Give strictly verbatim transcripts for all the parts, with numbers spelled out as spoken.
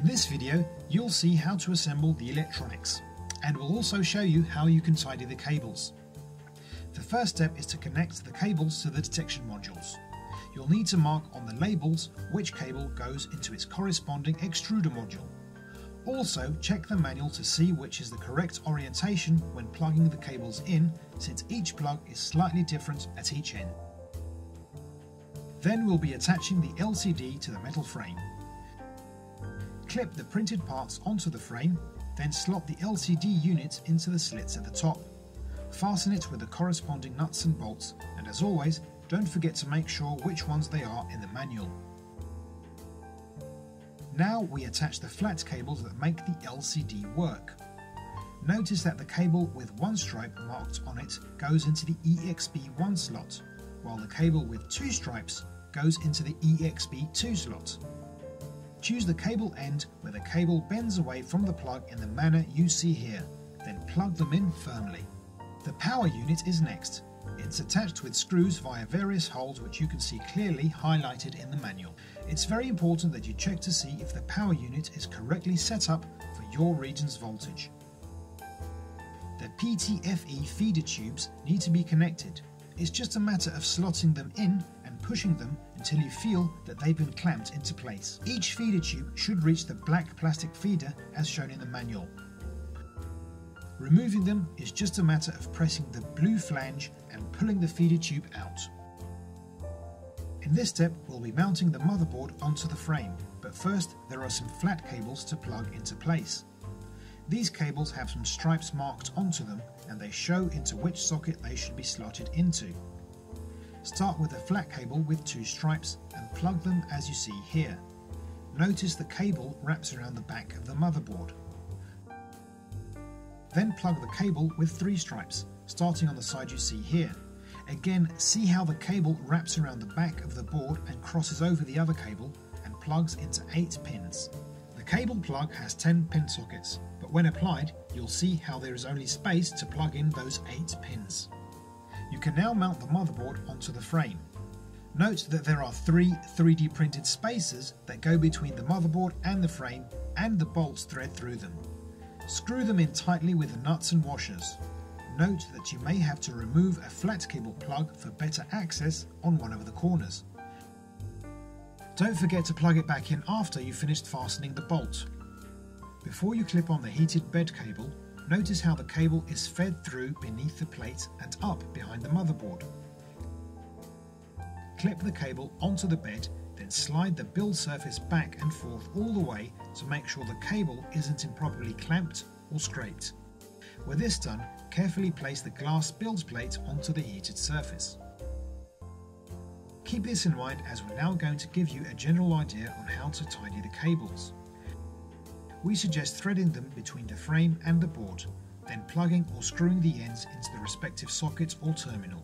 In this video, you'll see how to assemble the electronics, and we'll also show you how you can tidy the cables. The first step is to connect the cables to the detection modules. You'll need to mark on the labels which cable goes into its corresponding extruder module. Also, check the manual to see which is the correct orientation when plugging the cables in, since each plug is slightly different at each end. Then we'll be attaching the L C D to the metal frame. Clip the printed parts onto the frame, then slot the L C D unit into the slits at the top. Fasten it with the corresponding nuts and bolts, and as always, don't forget to make sure which ones they are in the manual. Now we attach the flat cables that make the L C D work. Notice that the cable with one stripe marked on it goes into the E X B one slot, while the cable with two stripes goes into the E X B two slot. Choose the cable end where the cable bends away from the plug in the manner you see here, then plug them in firmly. The power unit is next. It's attached with screws via various holes which you can see clearly highlighted in the manual. It's very important that you check to see if the power unit is correctly set up for your region's voltage. The P T F E feeder tubes need to be connected. It's just a matter of slotting them in and pushing them until you feel that they've been clamped into place. Each feeder tube should reach the black plastic feeder as shown in the manual. Removing them is just a matter of pressing the blue flange and pulling the feeder tube out. In this step, we'll be mounting the motherboard onto the frame, but first there are some flat cables to plug into place. These cables have some stripes marked onto them, and they show into which socket they should be slotted into. Start with a flat cable with two stripes and plug them as you see here. Notice the cable wraps around the back of the motherboard. Then plug the cable with three stripes, starting on the side you see here. Again, see how the cable wraps around the back of the board and crosses over the other cable and plugs into eight pins. The cable plug has ten pin sockets, but when applied, you'll see how there is only space to plug in those eight pins. You can now mount the motherboard onto the frame. Note that there are three three D printed spacers that go between the motherboard and the frame, and the bolts thread through them. Screw them in tightly with the nuts and washers. Note that you may have to remove a flat cable plug for better access on one of the corners. Don't forget to plug it back in after you've finished fastening the bolt. Before you clip on the heated bed cable, notice how the cable is fed through beneath the plate and up behind the motherboard. Clip the cable onto the bed, then slide the build surface back and forth all the way to make sure the cable isn't improperly clamped or scraped. With this done, carefully place the glass build plate onto the heated surface. Keep this in mind as we're now going to give you a general idea on how to tidy the cables. We suggest threading them between the frame and the board, then plugging or screwing the ends into the respective socket or terminal.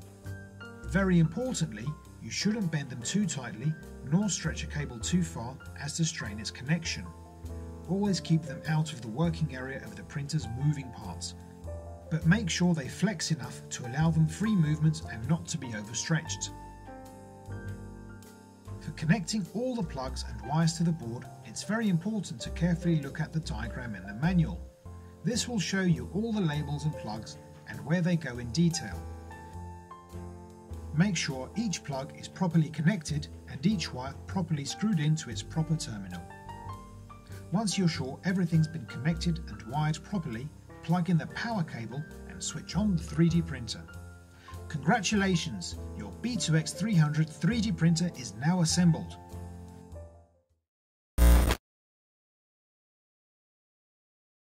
Very importantly, you shouldn't bend them too tightly, nor stretch a cable too far as to strain its connection. Always keep them out of the working area of the printer's moving parts, but make sure they flex enough to allow them free movement and not to be overstretched. For connecting all the plugs and wires to the board, it's very important to carefully look at the diagram in the manual. This will show you all the labels and plugs and where they go in detail. Make sure each plug is properly connected and each wire properly screwed into its proper terminal. Once you're sure everything's been connected and wired properly, plug in the power cable and switch on the three D printer. Congratulations! Your B two X three hundred three D printer is now assembled.